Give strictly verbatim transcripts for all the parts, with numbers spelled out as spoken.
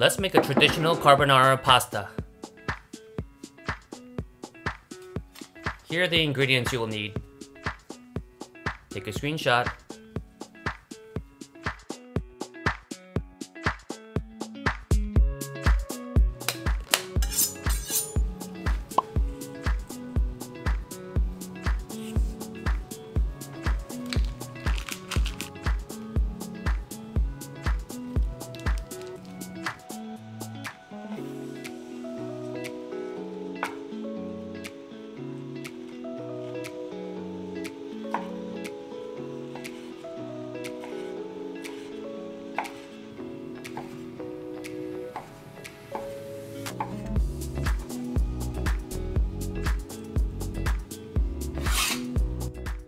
let's make a traditional carbonara pasta. Here are the ingredients you will need. Take a screenshot.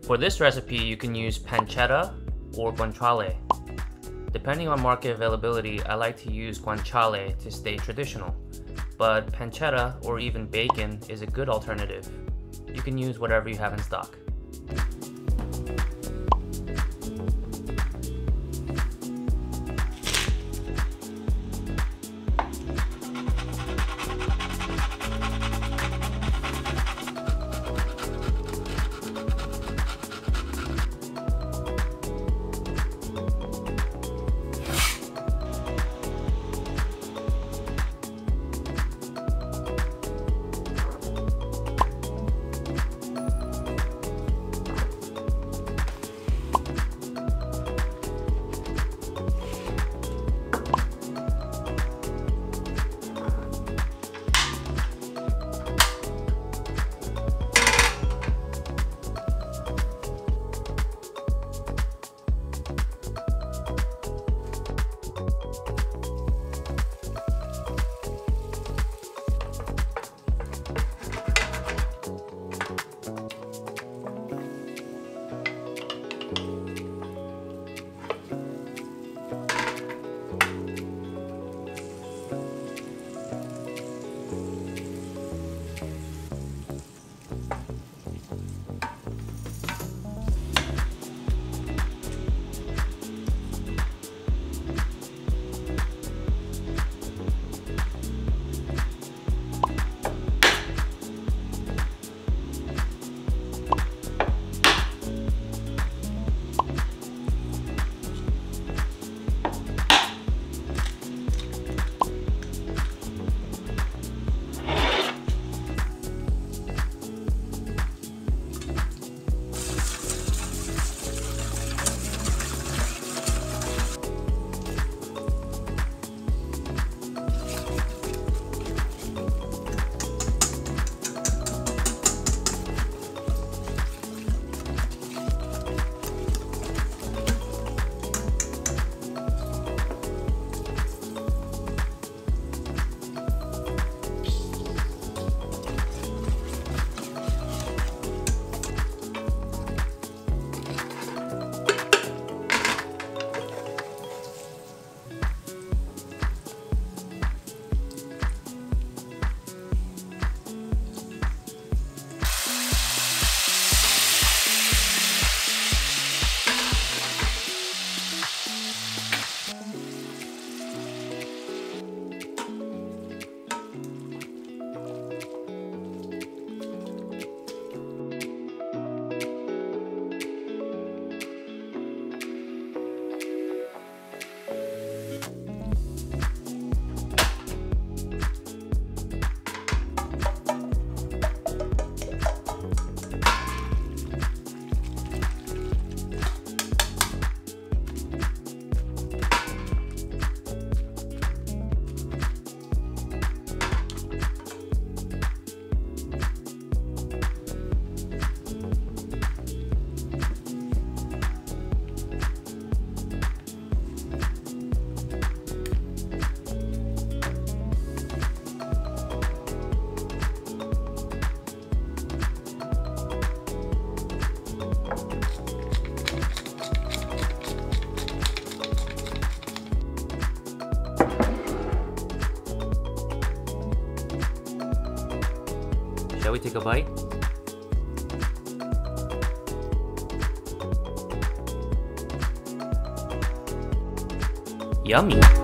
For this recipe, you can use pancetta or guanciale. Depending on market availability, I like to use guanciale to stay traditional, but pancetta or even bacon is a good alternative. You can use whatever you have in stock. Shall we take a bite? Yummy!